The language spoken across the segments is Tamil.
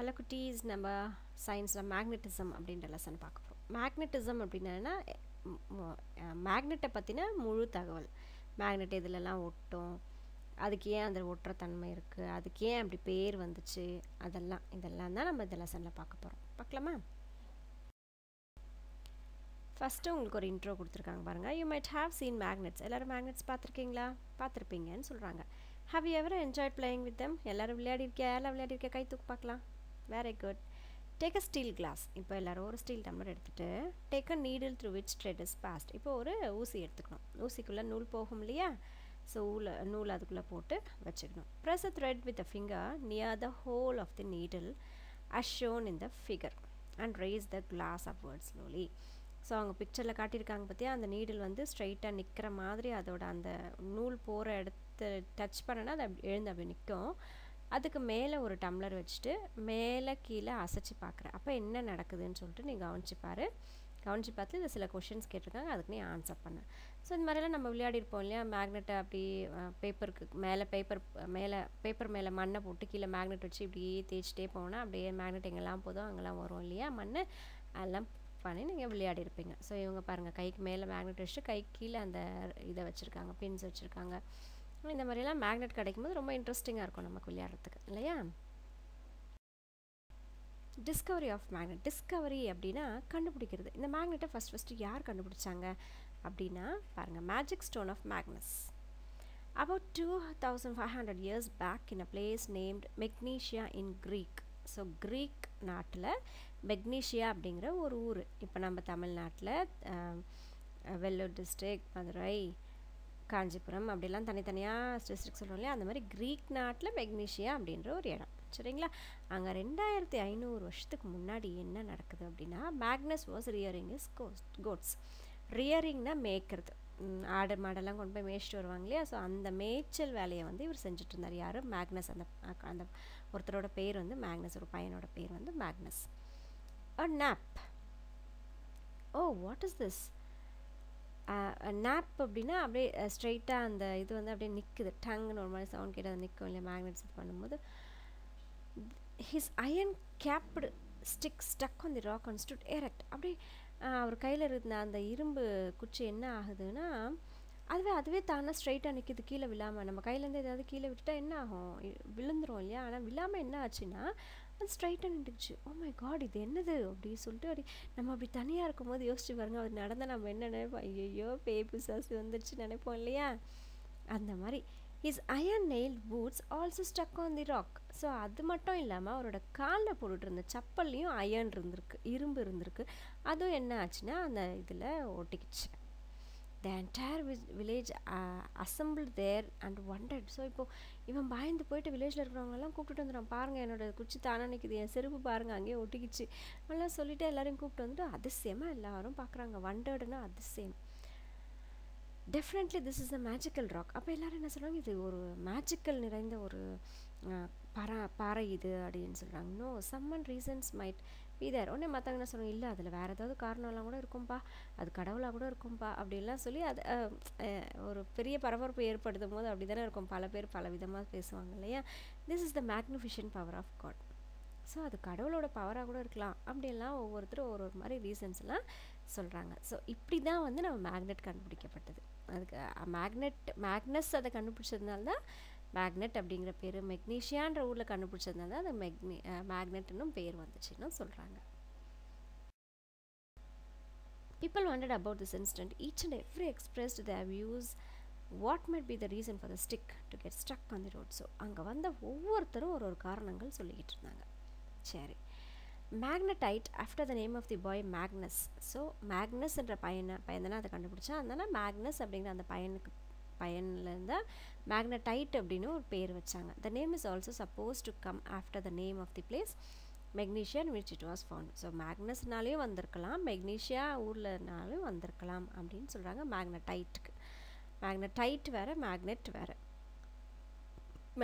Hello Kutis, நம்ம சயின்ஸ்ல மேக்னெட்டிசம் அப்படிங்கற லெசன் பார்க்க போறோம். மேக்னெட்டிசம் அப்படினா என்ன? மேக்னெட்ட பத்தின முழு தகவல். மேக்னெட் இதெல்லாம் ஒட்டும். அதுக்கு ஏன் அந்த ஒற்ற தன்மை இருக்கு? அதுக்கு ஏன் அப்படி பேர் வந்துச்சு? அதெல்லாம் இதெல்லாம் தான் நம்ம இந்த லெசன்ல பார்க்க போறோம். பார்க்கலாமா? ஃபர்ஸ்ட் உங்களுக்கு ஒரு இன்ட்ரோ கொடுத்திருக்காங்க பாருங்க. You might have seen magnets. எல்லாரும் மேக்னெட்ஸ் பாத்திருக்கீங்களா? பாத்திருப்பீங்கன்னு சொல்றாங்க. Have you ever enjoyed playing with them? எல்லாரும் விளையாடிருக்கீங்க? எல்லாரும் விளையாடிருக்கீங்க? கை தூக்கு பார்க்கலாம். Very good. Take a steel glass. இப்போ எல்லாரும் ஒரு ஸ்டீல் டம்ளர் எடுத்துட்டு take a needle through which thread is passed. இப்போ ஒரு ஊசி எடுத்துக்கணும். ஊசிக்குள்ள நூல் போகும் இல்லையா? ஸோ நூல் அதுக்குள்ளே போட்டு வச்சுக்கணும். Press a thread with a finger near the hole of the needle as shown in the figure and raise the glass upwards slowly. So அவங்க பிக்சரில் காட்டியிருக்காங்க பார்த்தியா, அந்த நீடில் வந்து ஸ்ட்ரைட்டாக நிற்கிற மாதிரி அதோட அந்த நூல் போகிற இடத்த டச் பண்ணனா அது எழுந்து அப்படி நிற்கும். அதுக்கு மேலே ஒரு டம்ளர் வச்சுட்டு மேலே கீழே அசைச்சு பார்க்குறேன். அப்போ என்ன நடக்குதுன்னு சொல்லிட்டு நீ கவனிச்சுப்பார். கவனிச்சு பார்த்து இந்த சில கொஷின்ஸ் கேட்டிருக்காங்க, அதுக்கு நீ ஆன்சர் பண்ண. ஸோ இந்த மாதிரிலாம் நம்ம விளையாடிருப்போம் இல்லையா? மேக்னெட்டை அப்படி பேப்பருக்கு மேலே பேப்பர் மேலே மண்ணை போட்டு கீழே மேக்னெட் வச்சு இப்படியே தேய்ச்சிட்டே போனால் அப்படியே மேக்னெட் எங்கெல்லாம் போதும் அங்கெல்லாம் வரும் இல்லையா? மண் அதெல்லாம் பண்ணி நீங்கள் விளையாடிருப்பீங்க. ஸோ இவங்க பாருங்கள், கைக்கு மேலே மேக்னெட் வச்சுட்டு கைக்கு கீழே அந்த இதை வச்சுருக்காங்க, பின்ஸ் வச்சுருக்காங்க. இந்த மாதிரிலாம் மேக்னெட் கிடைக்கும்போது ரொம்ப இன்ட்ரெஸ்டிங்காக இருக்கும் நமக்கு விளையாடுறதுக்கு இல்லையா? Discovery of magnet. டிஸ்கவரி அப்படின்னா கண்டுபிடிக்கிறது. இந்த மேக்னெட்டை ஃபஸ்ட்டு யார் கண்டுபிடிச்சாங்க அப்படின்னா பாருங்கள், magic stone of Magnus. About 2500 years back in a place named Magnesia in Greek. So Greek நாட்டில் மெக்னீஷியா அப்படிங்கிற ஒரு ஊர். இப்போ நம்ம தமிழ்நாட்டில் வெள்ளூர் டிஸ்ட்ரிக், மதுரை, காஞ்சிபுரம் அப்படிலாம் தனித்தனியாக டிஸ்ட்ரிக்ட் சொல்கிறோம் இல்லையா? அந்த மாதிரி க்ரீக் நாட்டில் மெக்னீஷியா அப்படின்ற ஒரு இடம். சரிங்களா? அங்கே 2500 வருஷத்துக்கு முன்னாடி என்ன நடக்குது அப்படின்னா, Magnus was rearing is goats. ரியரிங்னா மேய்க்கிறது. ஆடு மாடெல்லாம் கொண்டு போய் மேய்ச்சிட்டு வருவாங்க இல்லையா? ஸோ அந்த மேய்ச்சல் வேலையை வந்து இவர் செஞ்சுட்டு இருந்தார். யார்? மேக்னஸ். அந்த ஒருத்தரோட பேர் வந்து மேக்னஸ், ஒரு பையனோட பேர் வந்து Magnus. A nap. Oh, what is this? Nap அப்படின்னா அப்படியே ஸ்ட்ரைட்டாக அந்த இது வந்து அப்படியே நிற்குது. டங்குன்னு ஒரு மாதிரி சவுண்ட் கேட்டு அதை நிற்கும் இல்லையா? மேக்னட்ஸ் இது பண்ணும்போது his iron capped stick stuck on the rock and stood erect. அப்படியே அவர் கையில் இருந்த அந்த இரும்பு குச்சி என்ன ஆகுதுன்னா அதுவே தானே ஸ்ட்ரைட்டாக நிற்கிது, கீழே விழாமல். நம்ம கையிலேருந்து ஏதாவது கீழே விட்டுட்டா என்ன ஆகும்? விழுந்துரும் இல்லையா? ஆனால் விழாமல் என்ன ஆச்சுன்னா அது ஸ்ட்ரைட்டாக நின்றுச்சு. ஓ மை காட், இது என்னது அப்படின்னு சொல்லிட்டு அப்படி நம்ம அப்படி தனியாக இருக்கும்போது யோசிச்சு பாருங்க. அவர் நடந்தால் நம்ம என்ன நினைப்போம்? ஐயோ பேய் பிசாசு வந்துடுச்சு நினைப்போம் இல்லையா? அந்த மாதிரி his iron nail boots also stuck on the rock. So அது மட்டும் இல்லாமல் அவரோட காலில் போட்டுட்டு இருந்த சப்பல்லையும் அயன் இருந்திருக்கு, இரும்பு இருந்திருக்கு. அதுவும் என்ன ஆச்சுன்னா அந்த இதில் ஒட்டிக்கிச்சு. The entire village assembled there and wondered. So இப்போது இவன் பயந்து போயிட்டு வில்லேஜில் இருக்கிறவங்கெல்லாம் கூப்பிட்டு வந்துடும். பாருங்கள், என்னோடய குச்சி தானே நிற்கிது, என் செருப்பு பாருங்கள் அங்கேயே ஒட்டிக்கிச்சு நல்லா சொல்லிவிட்டு எல்லோரையும் கூப்பிட்டு வந்துட்டு அதிசயமாக எல்லாரும் பார்க்குறாங்க. வண்டர்டுன்னா அதிசயம். Definitely this is a magical rock. அப்போ எல்லோரும் என்ன சொல்கிறாங்க? இது ஒரு மேஜிக்கல் நிறைந்த ஒரு பாறை இது அப்படின்னு சொல்கிறாங்க. No, someone reasons might be there. உடனே மற்றவங்க என்ன சொல்லுவாங்க? இல்லை, அதில் வேறு ஏதாவது காரணம்லாம் கூட இருக்கும்பா, அது கடவுளாக கூட இருக்கும்பா அப்படின்லாம் சொல்லி அது ஒரு பெரிய பரபரப்பு ஏற்படுத்தும் போது அப்படி தானே இருக்கும். பல பேர் பல விதமாக பேசுவாங்க இல்லையா? This is the magnificent power of God. So அது கடவுளோட பவராக கூட இருக்கலாம் அப்படின்லாம் ஒவ்வொருத்தரும் ஒரு மாதிரி ரீசன்ஸ்லாம் சொல்கிறாங்க. ஸோ இப்படி தான் வந்து நம்ம மேக்னெட் கண்டுபிடிக்கப்பட்டது. அதுக்கு மேக்னஸ் அதை கண்டுபிடிச்சதுனால தான் மேக்னெட் அப்படிங்கிற பேர், மெக்னீஷியான்ற ஊரில் கண்டுபிடிச்சதுனால தான் அது மேக்னெட்னும் பேர் வந்துச்சுன்னு சொல்கிறாங்க. People wondered about this incident. Each and every expressed their views. What might be the reason for the stick to get stuck on the road? So அங்கே வந்த ஒவ்வொருத்தரும் ஒரு காரணங்கள் சொல்லிக்கிட்டு இருந்தாங்க. சரி, magnetite after the name of the boy Magnus. So மேக்னஸ்ன்ற பையன் தானே அதை கண்டுபிடிச்சா. அதனால் மேக்னஸ் அப்படிங்கிற அந்த பையன்லேருந்து மேக்னடைட் அப்படின்னு ஒரு பேர் வச்சாங்க. The name is also suppose to come after the name of the place Magnesia which it was found. So மேக்னஸ்னாலேயும் வந்திருக்கலாம், மெக்னீஷியா ஊர்லனாலும் வந்திருக்கலாம் அப்படின்னு சொல்கிறாங்க. மேக்னடைட்டுக்கு மேக்னடைட் வேறு, மேக்னெட் வேறு.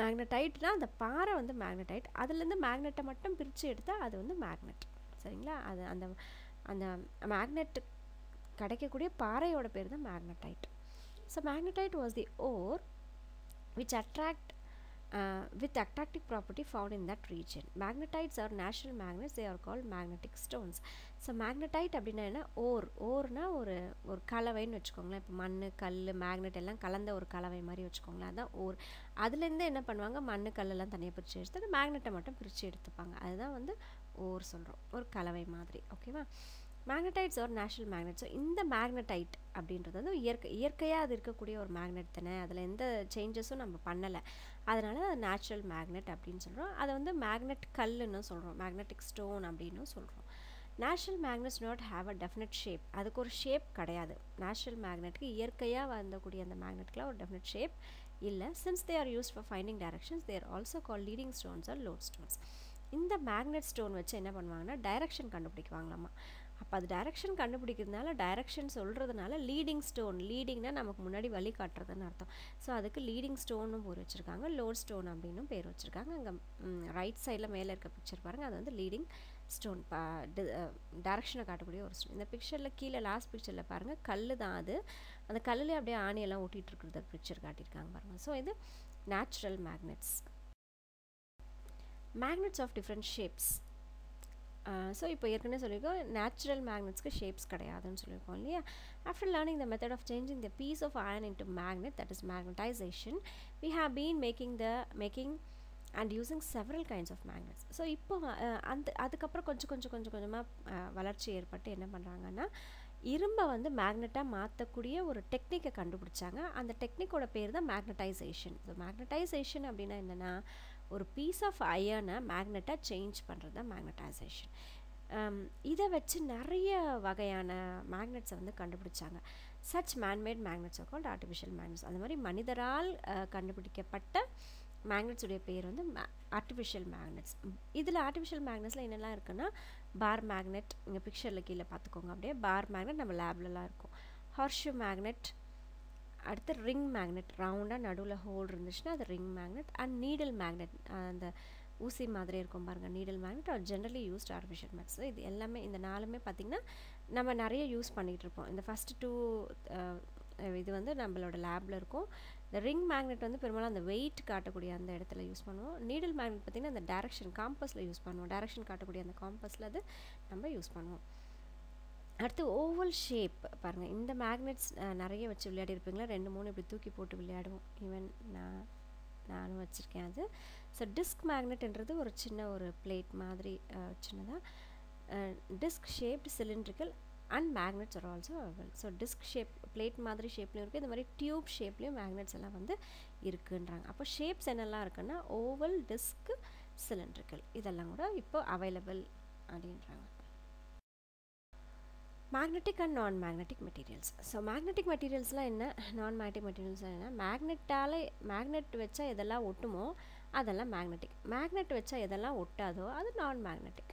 மேக்னடைட்னா அந்த பாறை வந்து மேக்னடைட், அதுலேருந்து மேக்னெட்டை மட்டும் பிரித்து எடுத்தால் அது வந்து மேக்னெட். சரிங்களா? அது அந்த அந்த மேக்னெட் கிடைக்கக்கூடிய பாறையோட பேர் தான் மேக்னடைட். So magnetite was the ore which attract with attractive property found in that region. Magnetites are natural magnets, they are called magnetic stones. So magnetite அப்படினா என்ன? ஓர்னா ஒரு கலவைன்னு வெச்சுக்கோங்களே. இப்ப மண், கல், மேக்னட் எல்லாம் கலந்த ஒரு கலவை மாதிரி வெச்சுக்கோங்களே. அதான் ஓர். அதுல இருந்து என்ன பண்ணுவாங்க? மண், கல் எல்லாம் தனியா பிரிச்சு எடுத்துட்டு மேக்னட்டை மட்டும் பிரிச்சு எடுத்துப்பாங்க. அதுதான் வந்து ஓர் சொல்றோம். ஒரு கலவை மாதிரி. ஓகேவா? Magnetites or natural magnets. So in the magnetite அப்படின்றது வந்து இயற்கையா அது இருக்கக்கூடிய ஒரு மேக்னட் தானே, அதுல எந்த சேஞ்சஸும் நம்ம பண்ணல, அதனால அது நேச்சுரல் மேக்னட் அப்படினு சொல்றோம். அது வந்து மேக்னட் கல்லுன்னு சொல்றோம், மேக்னெட்டிக் ஸ்டோன் அப்படினு சொல்றோம். Natural magnets do not have a definite shape, அதுக்கு ஒரு ஷேப் கிடையாது. Natural magnetக்கு இயற்கையா வந்தக்கூடிய அந்த மேக்னெட்க்குல ஒரு definite shape இல்ல. Since they are used for finding directions, they are also called leading stones or lodestones. இந்த மேக்னட் ஸ்டோன் வச்சு என்ன பண்ணுவாங்கன்னா டைரக்ஷன் கண்டுபிடிக்குவாங்களாமா. அப்ப அது டைரக்ஷன் கண்டுபிடிக்கிறதுனால, டைரக்ஷன் சொல்றதுனால லீடிங் ஸ்டோன், லீடிங்னா நமக்கு முன்னாடி வழி காட்டுறதுன்னு அர்த்தம். சோ அதுக்கு லீடிங் ஸ்டோன்னு பேர் வச்சிருக்காங்க, லோட் ஸ்டோன் அப்படினும் பேர் வச்சிருக்காங்க. அங்க ரைட் சைடுல மேல இருக்க பிக்சர் பாருங்க, அது வந்து லீடிங் ஸ்டோன், டைரக்ஷனை காட்டக்கூடிய ஒரு ஸ்டோன். இந்த பிக்சர்ல கீழ லாஸ்ட் பிக்சர்ல பாருங்க கல்லு தான் அது, அந்த கல்லுல அப்படியே ஆணி எல்லாம் ஒட்டிட்டு இருக்குறத பிக்சர் காட்டியிருக்காங்க பாருங்க. சோ இது natural magnets. Magnets of different shapes. So இப்போ ஏற்கனவே சொல்லிருக்கோம் natural magnets க்கு shapes கிடையாதுன்னு சொல்லிருக்கோம் இல்லையா. After learning the method of changing the piece of iron into magnet, that is magnetization, we have been making and using several kinds of magnets. So இப்போ அந்த அதுக்கப்புறம் கொஞ்சமா வளர்ச்சி ஏற்பட்டு என்ன பண்றாங்கன்னா இரும்பை வந்து மேக்னட்டா மாத்தக்கூடிய ஒரு டெக்னிக்கை கண்டுபிடிச்சாங்க. அந்த டெக்னிக்கோட பேர் தான் மேக்னடைசேஷன். ஸோ மேக்னடைசேஷன் அப்படின்னா என்னன்னா ஒரு பீஸ் ஆஃப் அயனை மேக்னட்டா சேஞ்ச் பண்றது தான் மேக்னடைசேஷன். இதை வச்சு நிறைய வகையான மேக்னட்ஸை வந்து கண்டுபிடிச்சாங்க. such man-made magnets are called artificial magnets. அந்த மாதிரி மனிதரால் கண்டுபிடிக்கப்பட்ட மேக்னட்ஸ் உடைய பேர் வந்து ஆர்டிஃபிஷியல் மேக்னட்ஸ். இதில் ஆர்டிஃபிஷியல் மேக்னட்ஸில் என்னெல்லாம் இருக்குன்னா பார் மேக்னெட், இங்கே பிக்சரில் கீழே பார்த்துக்கோங்க அப்படியே பார் மேக்னெட் நம்ம லேப்லலாம் இருக்கும். ஹார்ஷூ மேக்னெட், அடுத்து ரிங் மேக்னெட், ரவுண்டாக நடுவில் ஹோல் இருந்துச்சுன்னா அது ring magnet. And needle magnet, அந்த ஊசி மாதிரி இருக்கும் பாருங்கள் needle magnet, are generally used artificial magnets. இது எல்லாமே, இந்த நாலுமே பார்த்திங்கன்னா நம்ம நிறைய யூஸ் பண்ணிகிட்டு இருப்போம். இந்த ஃபஸ்ட்டு டூ இது வந்து நம்மளோட லேபில் இருக்கும். இந்த ரிங் மேக்னெட் வந்து பெரும்பாலும் அந்த வெயிட் காட்டக்கூடிய அந்த இடத்துல யூஸ் பண்ணுவோம். நீடல் மேக்னெட் பார்த்திங்கன்னா அந்த டைரக்ஷன் காம்பஸில் யூஸ் பண்ணுவோம், டைரக்ஷன் காட்டக்கூடிய அந்த காம்பஸில் அது நம்ம யூஸ் பண்ணுவோம். அடுத்து ஓவல் ஷேப் பாருங்கள், இந்த மேக்னெட்ஸ் நிறைய வச்சு விளையாடி இருப்பீங்களா, 2 3 இப்படி தூக்கி போட்டு விளையாடுவோம், ஈவன் நானும் வச்சுருக்கேன் அது. ஸோ டிஸ்க் மேக்னெட்ன்றது ஒரு சின்ன ஒரு பிளேட் மாதிரி சின்னதாக disc shaped cylindrical and magnets are also available. So disk shape, plate மாதிரி ஷேப்லையும் இருக்குது, இந்த மாதிரி டியூப் ஷேப்லையும் மேக்னெட்ஸ் எல்லாம் வந்து இருக்குன்றாங்க. அப்போ ஷேப்ஸ் என்னெல்லாம் இருக்குன்னா ஓவல், டிஸ்க், சிலிண்ட்ரிக்கல், இதெல்லாம் கூட இப்போ அவைலபிள் அப்படின்றாங்க. Magnetic and non magnetic materials. So magnetic மெட்டீரியல்ஸ்லாம் என்ன, நான் மேக்னெட்டிக் மெட்டீரியல்ஸ்லாம் என்ன? மேக்னெட் வச்சா எதெல்லாம் ஒட்டுமோ அதெல்லாம் மேக்னெட்டிக், மேக்னெட் வச்சா எதெல்லாம் ஒட்டாதோ அது non magnetic.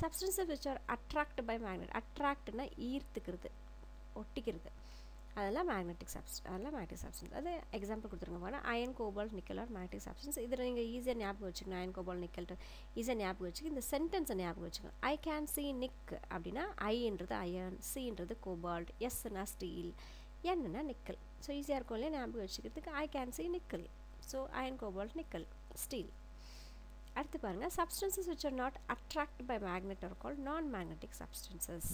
Substances which are attracted by magnet, attractனா ஈர்த்துக்கிறது, ஒட்டிக்கிறது, அதெல்லாம் மேக்னெட்டிக் சப்ஸ்டன்ஸ், அது எக்ஸாம்பிள் கொடுத்துருங்க பாருங்க. Iron, cobalt, nickel are magnetic substance. இதில் நீங்கள் ஈஸியாக ஞாபகம் வச்சுக்கணும், அயன், கோபால்ட், நிக்கல் ஈஸியாக ஞாபகம் வச்சுக்கோங்க. இந்த சென்டென்ஸை ஞாபகம் வச்சுக்கணும். ஐ கேன் சி நிக் அப்படின்னா ஐன்றது அயன், சின்றது கோபால்ட், எஸ்னா ஸ்டீல், என்னன்னா நிக்கல். ஸோ ஈஸியாக இருக்கும் இல்லையா ஞாபகம் வச்சுக்கிறதுக்கு. I can see nickel, so iron, cobalt, nickel, steel. அடுத்து பாருங்கள், substances which are not attract by magnet are called non magnetic substances.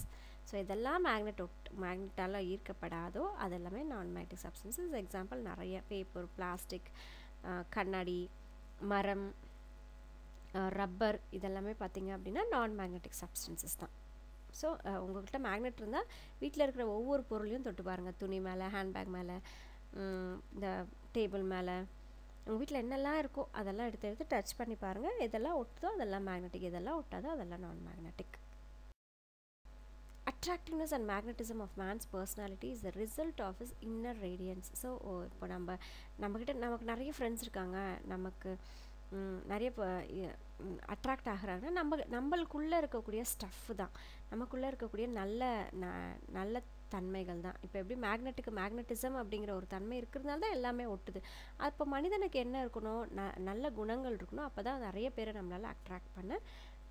So இதெல்லாம் மேக்னெட்டால் ஈர்க்கப்படாதோ அதெல்லாமே நான் மேக்னெட்டிக் சப்ஸ்டன்சஸ். எக்ஸாம்பிள் நிறைய பேப்பர், பிளாஸ்டிக், கண்ணாடி, மரம், ரப்பர், இதெல்லாமே பார்த்திங்க அப்படின்னா நான் மேக்னெட்டிக் சப்ஸ்டன்சஸ் தான். ஸோ உங்கள்கிட்ட மேக்னெட் இருந்தால் வீட்டில் இருக்கிற ஒவ்வொரு பொருளையும் தொட்டு பாருங்கள், துணி மேலே, ஹேண்ட்பேக் மேலே, இந்த டேபிள் மேலே, உங்கள் வீட்டில் என்னெல்லாம் இருக்கோ அதெல்லாம் எடுத்து டச் பண்ணி பாருங்கள். இதெல்லாம் ஒட்டுதோ அதெல்லாம் மேக்னெட்டிக், இதெல்லாம் ஒட்டாதோ அதெல்லாம் non magnetic. Attractiveness and magnetism of man's personality is the result of is inner radiance. So இப்போ நம்மக்கிட்ட நமக்கு நிறைய ஃப்ரெண்ட்ஸ் இருக்காங்க, நமக்கு நிறைய அட்ராக்ட் ஆகிறாங்கன்னா நம்மளுக்குள்ளே இருக்கக்கூடிய ஸ்டஃப் தான், நமக்குள்ளே இருக்கக்கூடிய நல்ல தன்மைகள் தான். இப்போ எப்படி மேக்னெட்டுக்கு மேக்னெட்டிசம் அப்படிங்கிற ஒரு தன்மை இருக்கிறதுனால தான் எல்லாமே ஒட்டுது, அப்போ மனிதனுக்கு என்ன இருக்கணும், நல்ல குணங்கள் இருக்கணும், அப்போ தான் நிறைய பேரை நம்மளால் அட்ராக்ட் பண்ண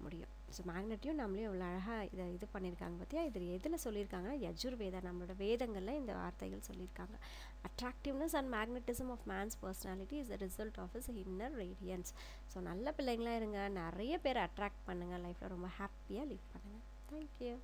முடியும். ஸோ மேக்னெட்டையும் நம்மளே எவ்வளோ அழகாக இதை இது பண்ணியிருக்காங்க பார்த்தியா. இது எதில் சொல்லியிருக்காங்கன்னா யஜுர்வேதா நம்மளோட வேதங்களில் இந்த வார்த்தைகள் சொல்லியிருக்காங்க. Attractiveness and magnetism of man's personality is the result of is inner radiance. So நல்ல பிள்ளைங்களாக இருங்க, நிறைய பேர் அட்ராக்ட் பண்ணுங்கள், லைஃப்பில் ரொம்ப ஹாப்பியாக லீவ் பண்ணுங்கள். தேங்க்யூ.